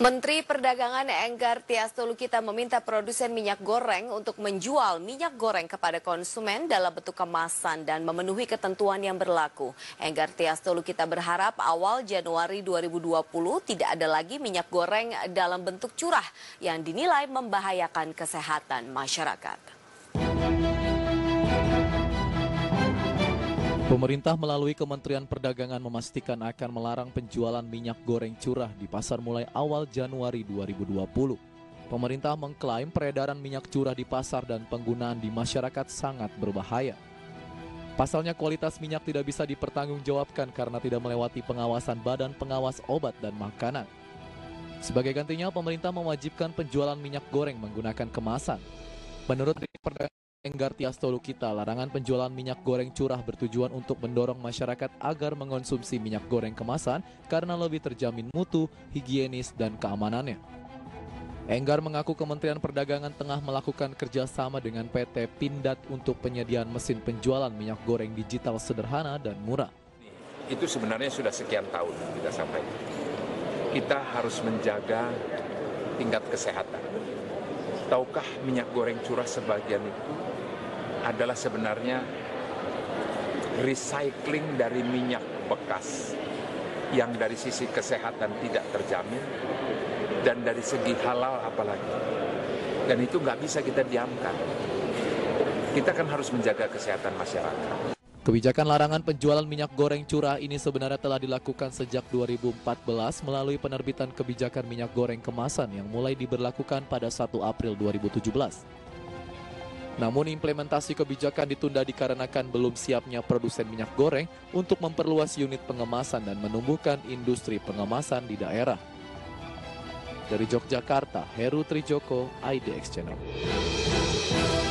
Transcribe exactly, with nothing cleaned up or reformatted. Menteri Perdagangan Enggartiasto Lukita meminta produsen minyak goreng untuk menjual minyak goreng kepada konsumen dalam bentuk kemasan dan memenuhi ketentuan yang berlaku. Enggartiasto Lukita berharap awal Januari dua ribu dua puluh tidak ada lagi minyak goreng dalam bentuk curah yang dinilai membahayakan kesehatan masyarakat. Pemerintah melalui Kementerian Perdagangan memastikan akan melarang penjualan minyak goreng curah di pasar mulai awal Januari dua ribu dua puluh. Pemerintah mengklaim peredaran minyak curah di pasar dan penggunaan di masyarakat sangat berbahaya. Pasalnya kualitas minyak tidak bisa dipertanggungjawabkan karena tidak melewati pengawasan Badan Pengawas Obat dan Makanan. Sebagai gantinya, pemerintah mewajibkan penjualan minyak goreng menggunakan kemasan. Menurut Perdagangan, Enggartiasto Lukita, larangan penjualan minyak goreng curah bertujuan untuk mendorong masyarakat agar mengonsumsi minyak goreng kemasan karena lebih terjamin mutu, higienis, dan keamanannya. Enggar mengaku Kementerian Perdagangan tengah melakukan kerjasama dengan P T Pindad untuk penyediaan mesin penjualan minyak goreng digital sederhana dan murah. Itu sebenarnya sudah sekian tahun kita sampaikan. Kita harus menjaga tingkat kesehatan. Tahukah minyak goreng curah sebagian itu adalah sebenarnya recycling dari minyak bekas yang dari sisi kesehatan tidak terjamin dan dari segi halal apalagi, dan itu nggak bisa kita diamkan. Kita kan harus menjaga kesehatan masyarakat. Kebijakan larangan penjualan minyak goreng curah ini sebenarnya telah dilakukan sejak dua ribu empat belas melalui penerbitan kebijakan minyak goreng kemasan yang mulai diberlakukan pada satu April dua ribu tujuh belas. Namun implementasi kebijakan ditunda dikarenakan belum siapnya produsen minyak goreng untuk memperluas unit pengemasan dan menumbuhkan industri pengemasan di daerah. Dari Yogyakarta, Heru Trijoko, I D X Channel.